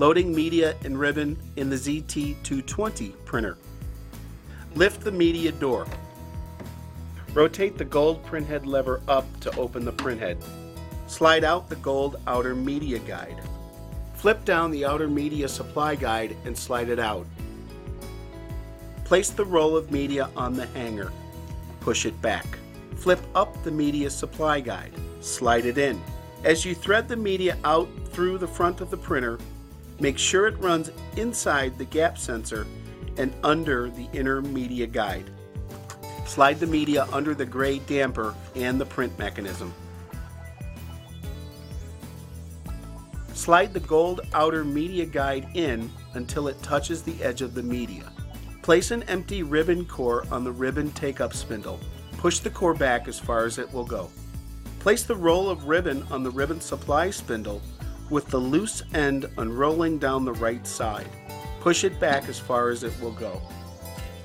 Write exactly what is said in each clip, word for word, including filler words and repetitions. loading media and ribbon in the Z T two twenty printer. Lift the media door. Rotate the gold printhead lever up to open the printhead. Slide out the gold outer media guide. Flip down the outer media supply guide and slide it out. Place the roll of media on the hanger. Push it back. Flip up the media supply guide. Slide it in. As you thread the media out through the front of the printer, make sure it runs inside the gap sensor and under the inner media guide. Slide the media under the gray damper and the print mechanism. Slide the gold outer media guide in until it touches the edge of the media. Place an empty ribbon core on the ribbon take-up spindle. Push the core back as far as it will go. Place the roll of ribbon on the ribbon supply spindle with the loose end unrolling down the right side. Push it back as far as it will go.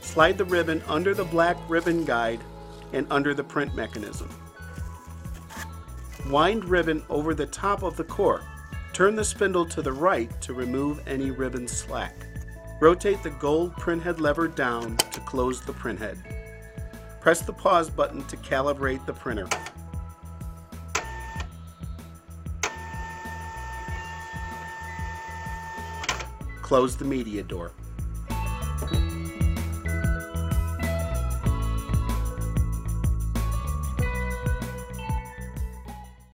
Slide the ribbon under the black ribbon guide and under the print mechanism. Wind ribbon over the top of the core. Turn the spindle to the right to remove any ribbon slack. Rotate the gold printhead lever down to close the printhead. Press the pause button to calibrate the printer. Close the media door.